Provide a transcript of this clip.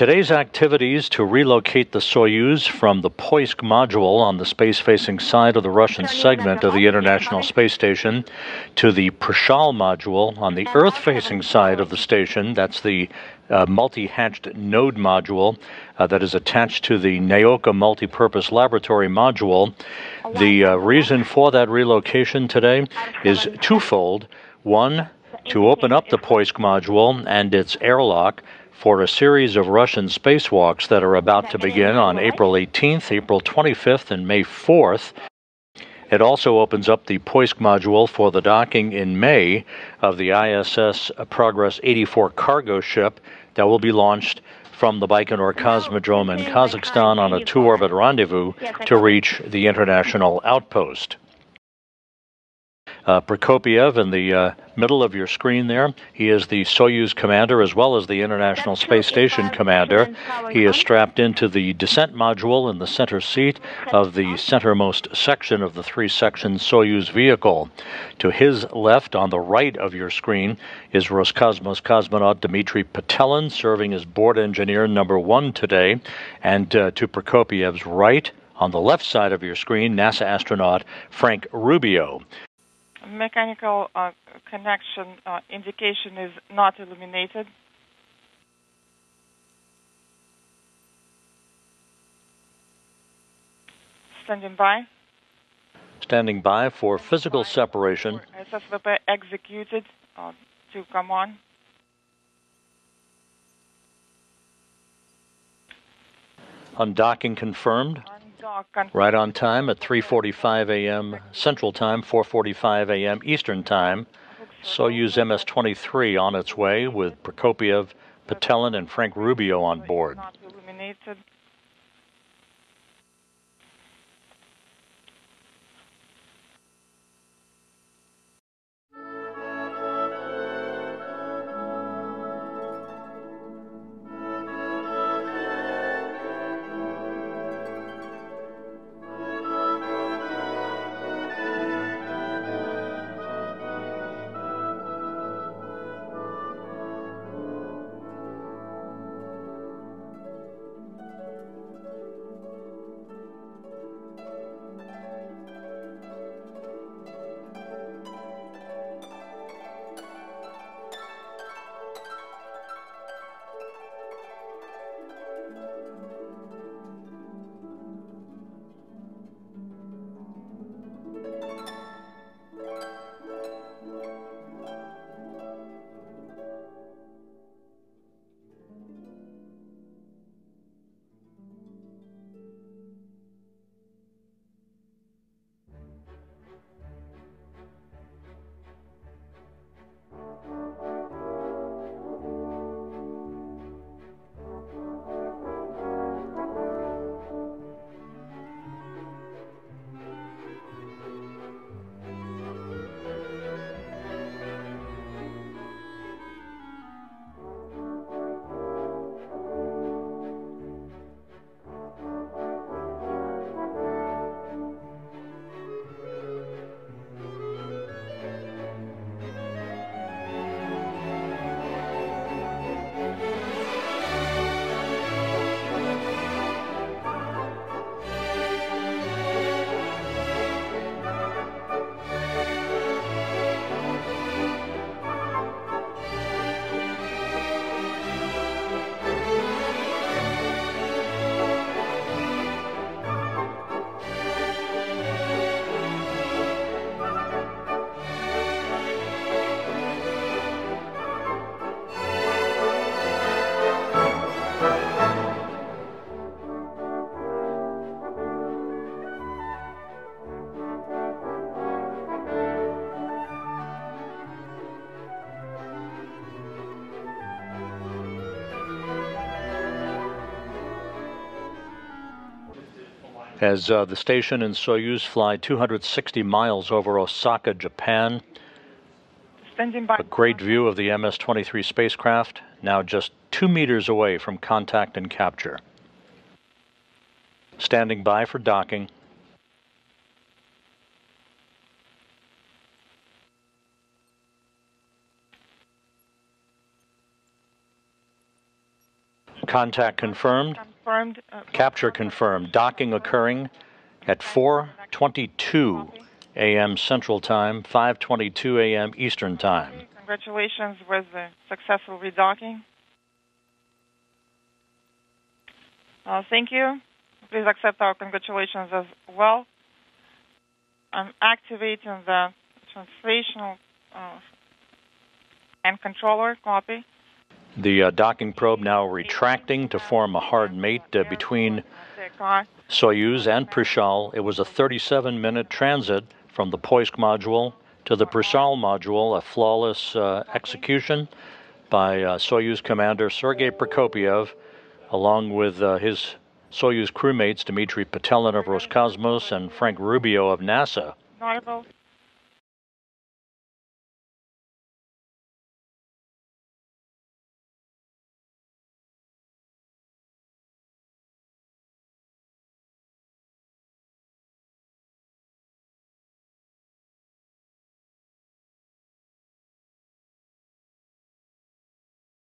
Today's activities to relocate the Soyuz from the Poisk module on the space-facing side of the Russian segment of the International Space Station to the Prichal module on the Earth-facing side of the station, that's the multi-hatched node module that is attached to the Nauka multi-purpose laboratory module. The reason for that relocation today is twofold. One, to open up the Poisk module and its airlock for a series of Russian spacewalks that are about to begin on April 18th, April 25th, and May 4th. It also opens up the Poisk module for the docking in May of the ISS Progress 84 cargo ship that will be launched from the Baikonur Cosmodrome in Kazakhstan on a two-orbit rendezvous to reach the international outpost. Prokopyev in the middle of your screen there. He is the Soyuz commander as well as the International Space Station commander. He is strapped into the descent module in the center seat of the centermost section of the three-section Soyuz vehicle. To his left, on the right of your screen, is Roscosmos cosmonaut Dmitri Petelin, serving as board engineer #1 today. And to Prokopiev's right, on the left side of your screen, NASA astronaut Frank Rubio. Mechanical connection indication is not illuminated. Standing by. Standing by for physical separation. SSVP executed to come on. Undocking confirmed. Right on time at 3:45 a.m. Central Time, 4:45 a.m. Eastern Time. Soyuz MS-23 on its way with Prokopyev, Petelin, and Frank Rubio on board. As the station and Soyuz fly 260 miles over Osaka, Japan, a great view of the MS-23 spacecraft, now just 2 meters away from contact and capture. Standing by for docking. Contact confirmed. Capture confirmed. Docking occurring at 4:22 a.m. Central Time, 5:22 a.m. Eastern Time. Congratulations with the successful redocking. Thank you. Please accept our congratulations as well. I'm activating the translational and controller. Copy. The docking probe now retracting to form a hard mate between Soyuz and Prichal. It was a 37-minute transit from the Poisk module to the Prichal module, a flawless execution by Soyuz commander Sergey Prokopyev, along with his Soyuz crewmates Dmitri Petelin of Roscosmos and Frank Rubio of NASA.